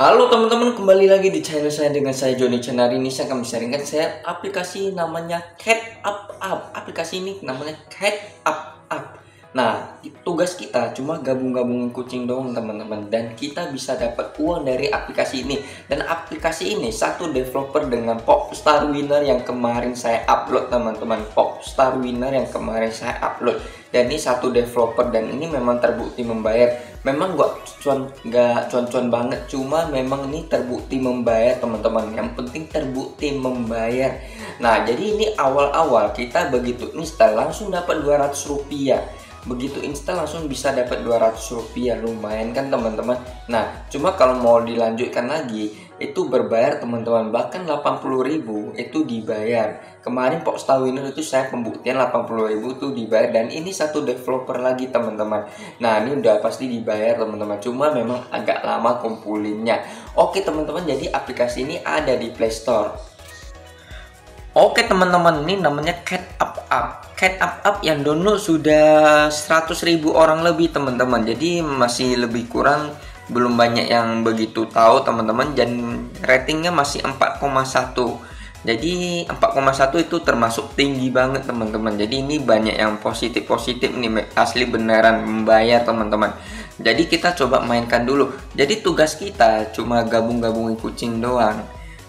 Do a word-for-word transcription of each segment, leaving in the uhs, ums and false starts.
Halo teman-teman, kembali lagi di channel saya dengan saya Jhony Chen. Hari ini saya akan sharingkan saya aplikasi namanya Cat Up Up. Aplikasi ini namanya Cat Up Up. Nah, tugas kita cuma gabung-gabungin kucing doang teman-teman, dan kita bisa dapat uang dari aplikasi ini. Dan aplikasi ini satu developer dengan Popstar Winner yang kemarin saya upload teman-teman. Popstar Winner yang kemarin saya upload. Dan ini satu developer dan ini memang terbukti membayar. Memang gak cuan-cuan banget, cuma memang ini terbukti membayar teman-teman. Yang penting terbukti membayar. Nah, jadi ini awal-awal kita begitu install langsung dapat dua ratus rupiah. Begitu install langsung bisa dapat dua ratus rupiah, lumayan kan teman-teman. Nah, cuma kalau mau dilanjutkan lagi itu berbayar teman-teman, bahkan delapan puluh ribu itu dibayar. Kemarin Popstar Winner itu saya pembuktian delapan puluh ribu itu dibayar, dan ini satu developer lagi teman-teman. Nah, ini udah pasti dibayar teman-teman, cuma memang agak lama kumpulinnya. Oke teman-teman, jadi aplikasi ini ada di Play Store. Oke teman-teman, ini namanya Cat Up Up. Cat Up Up yang download sudah seratus ribu orang lebih teman-teman. Jadi masih lebih kurang, belum banyak yang begitu tahu teman-teman, dan ratingnya masih empat koma satu. Jadi empat koma satu itu termasuk tinggi banget teman-teman. Jadi ini banyak yang positif-positif nih, asli beneran membayar teman-teman. Jadi kita coba mainkan dulu. Jadi tugas kita cuma gabung-gabungin kucing doang.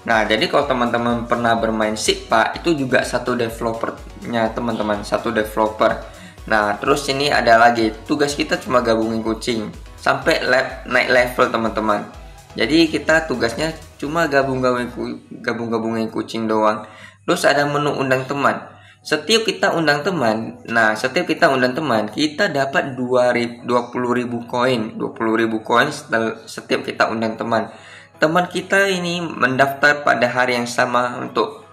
Nah, jadi kalau teman-teman pernah bermain SIPPA, itu juga satu developernya teman-teman, satu developer. Nah, terus ini ada lagi, tugas kita cuma gabungin kucing sampai lab, naik level teman-teman. Jadi kita tugasnya cuma gabung-gabungin gabung-gabungin kucing doang. Terus ada menu undang teman. Setiap kita undang teman, nah setiap kita undang teman, kita dapat dua puluh ribu koin, dua puluh ribu koin setiap kita undang teman. Teman kita ini mendaftar pada hari yang sama untuk,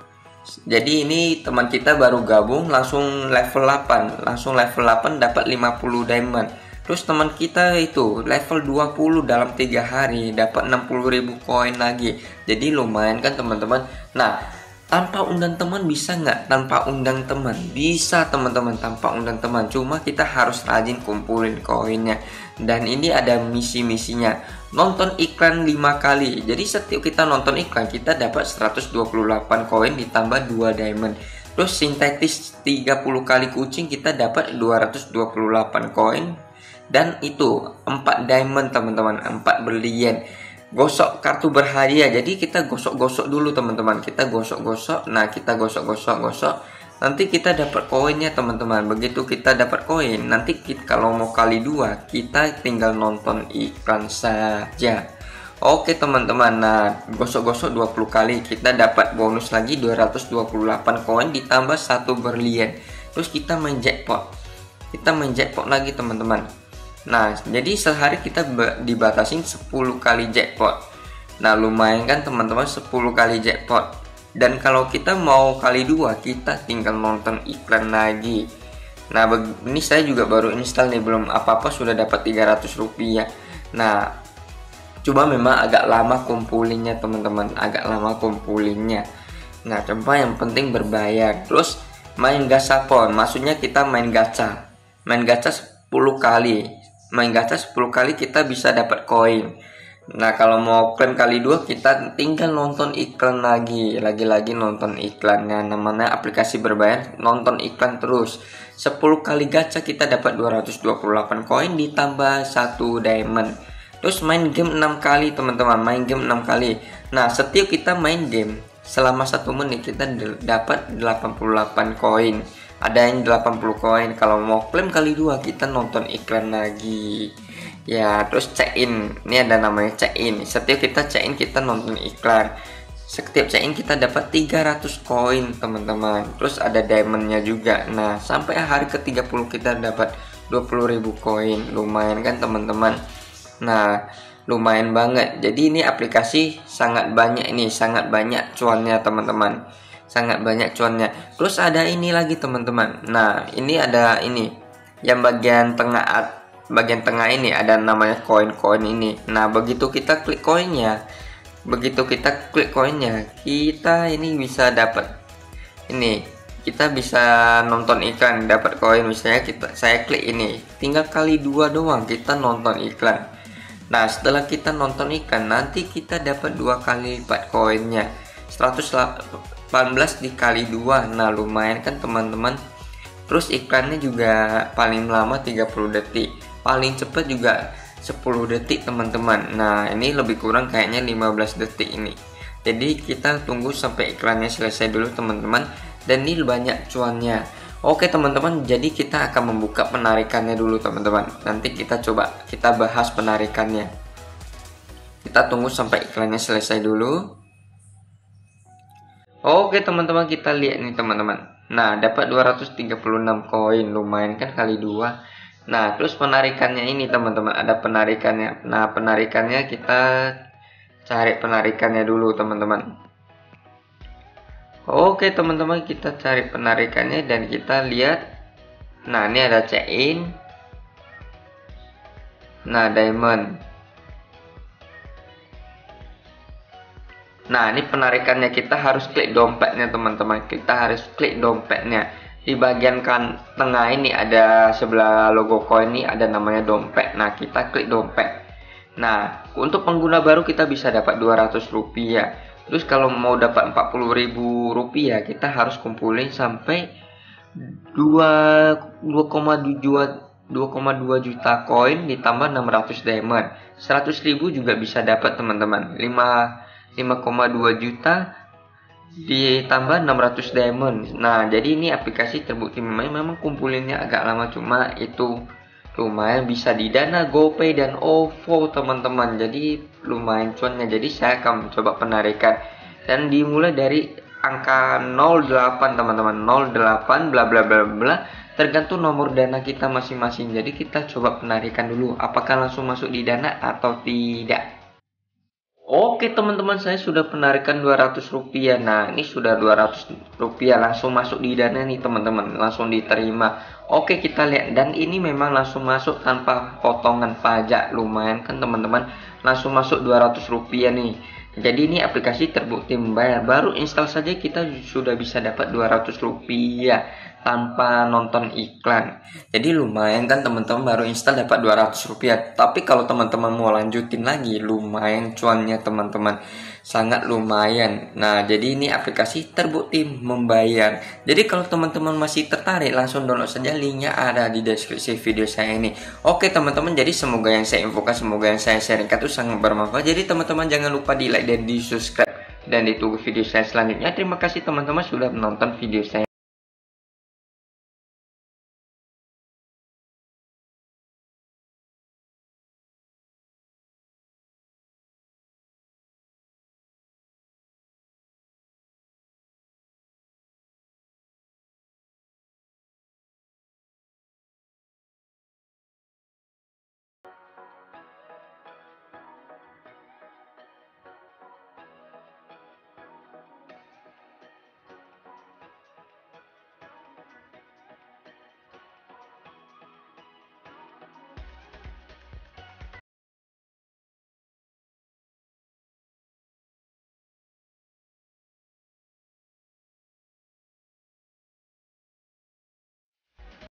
jadi ini teman kita baru gabung langsung level delapan, langsung level delapan dapat lima puluh diamond. Terus teman kita itu level dua puluh dalam tiga hari dapat enam puluh ribu koin lagi. Jadi lumayan kan teman-teman. Nah, tanpa undang teman bisa nggak? Tanpa undang teman bisa teman-teman, tanpa undang teman, cuma kita harus rajin kumpulin koinnya. Dan ini ada misi-misinya. Nonton iklan lima kali. Jadi setiap kita nonton iklan kita dapat seratus dua puluh delapan koin ditambah dua diamond. Terus sintetis tiga puluh kali kucing kita dapat dua ratus dua puluh delapan koin. Dan itu empat diamond teman-teman, empat berlian. Gosok kartu berhadiah. Jadi kita gosok-gosok dulu teman-teman. Kita gosok-gosok. Nah, kita gosok-gosok-gosok. Nanti kita dapat koinnya teman-teman. Begitu kita dapat koin, nanti kita, kalau mau kali dua, kita tinggal nonton iklan saja. Oke teman-teman, nah gosok-gosok dua puluh kali kita dapat bonus lagi dua ratus dua puluh delapan koin ditambah satu berlian. Terus kita main jackpot. Kita main jackpot lagi teman-teman. Nah, jadi sehari kita dibatasin sepuluh kali jackpot. Nah, lumayan kan teman-teman, sepuluh kali jackpot. Dan kalau kita mau kali dua, kita tinggal nonton iklan lagi. Nah, ini saya juga baru install nih, belum apa-apa sudah dapat tiga ratus rupiah. Nah, coba memang agak lama kumpulinnya teman-teman, agak lama kumpulinnya. Nah, coba yang penting berbayar. Terus main gasapon, maksudnya kita main gacha. Main gacha sepuluh kali. Main gacha sepuluh kali kita bisa dapat koin. Nah, kalau mau klaim kali dua kita tinggal nonton iklan lagi. Lagi-lagi nonton iklan. Nah, namanya aplikasi berbayar, nonton iklan terus. sepuluh kali gacha kita dapat dua ratus dua puluh delapan koin ditambah satu diamond. Terus main game enam kali teman-teman, main game enam kali. Nah, setiap kita main game selama satu menit kita dapat delapan puluh delapan koin. Ada yang delapan puluh koin. Kalau mau klaim kali dua kita nonton iklan lagi. Ya, terus check in. Ini ada namanya check in. Setiap kita check in kita nonton iklan. Setiap check in kita dapat tiga ratus koin, teman-teman. Terus ada diamondnya juga. Nah, sampai hari ke tiga puluh kita dapat dua puluh ribu koin. Lumayan kan, teman-teman? Nah, lumayan banget. Jadi ini aplikasi sangat banyak ini, sangat banyak cuannya, teman-teman. Sangat banyak cuannya. Terus ada ini lagi, teman-teman. Nah, ini ada ini yang bagian tengah atas. Bagian tengah ini ada namanya koin-koin ini. Nah, begitu kita klik koinnya, begitu kita klik koinnya, kita ini bisa dapat ini, kita bisa nonton iklan dapat koin. Misalnya kita saya klik ini, tinggal kali dua doang kita nonton iklan. Nah, setelah kita nonton ikan, nanti kita dapat dua kali lipat koinnya, seratus delapan belas dikali dua. Nah, lumayan kan teman-teman. Terus iklannya juga paling lama tiga puluh detik, paling cepat juga sepuluh detik teman-teman. Nah, ini lebih kurang kayaknya lima belas detik ini. Jadi kita tunggu sampai iklannya selesai dulu teman-teman. Dan ini banyak cuannya. Oke teman-teman, jadi kita akan membuka penarikannya dulu teman-teman. Nanti kita coba kita bahas penarikannya. Kita tunggu sampai iklannya selesai dulu. Oke teman-teman, kita lihat nih teman-teman. Nah, dapat dua ratus tiga puluh enam koin, lumayan kan kali dua. Nah, terus penarikannya ini teman-teman, ada penarikannya. Nah, penarikannya kita cari penarikannya dulu teman-teman. Oke teman-teman, kita cari penarikannya dan kita lihat. Nah, ini ada check-in. Nah, diamond. Nah, ini penarikannya, kita harus klik dompetnya teman-teman. Kita harus klik dompetnya. Di bagian kan tengah ini ada sebelah logo koin ini ada namanya dompet. Nah, kita klik dompet. Nah, untuk pengguna baru kita bisa dapat dua ratus rupiah. Terus kalau mau dapat empat puluh ribu rupiah, kita harus kumpulin sampai dua koma dua juta koin ditambah enam ratus diamond. seratus ribu juga bisa dapat teman-teman. lima koma dua juta ditambah enam ratus diamond. Nah, jadi ini aplikasi terbukti memang memang kumpulinnya agak lama, cuma itu lumayan bisa didana GoPay dan OVO teman-teman. Jadi lumayan cuannya. Jadi saya akan coba penarikan dan dimulai dari angka nol delapan teman-teman. nol delapan bla bla bla bla, tergantung nomor dana kita masing-masing. Jadi kita coba penarikan dulu apakah langsung masuk di dana atau tidak. Oke teman-teman, saya sudah penarikan dua ratus rupiah. Nah, ini sudah dua ratus rupiah langsung masuk di dana nih teman-teman, langsung diterima. Oke, kita lihat, dan ini memang langsung masuk tanpa potongan pajak. Lumayan kan teman-teman, langsung masuk dua ratus rupiah nih. Jadi ini aplikasi terbukti membayar. Baru install saja kita sudah bisa dapat dua ratus rupiah tanpa nonton iklan. Jadi lumayan kan teman-teman, baru install dapat dua ratus rupiah. Tapi kalau teman-teman mau lanjutin lagi, lumayan cuannya teman-teman, sangat lumayan. Nah, jadi ini aplikasi terbukti membayar. Jadi kalau teman-teman masih tertarik, langsung download saja, linknya ada di deskripsi video saya ini. Oke teman-teman, jadi semoga yang saya infokan, semoga yang saya sharingkan itu sangat bermanfaat. Jadi teman-teman jangan lupa di like dan di subscribe, dan ditunggu video saya selanjutnya. Terima kasih teman-teman sudah menonton video saya.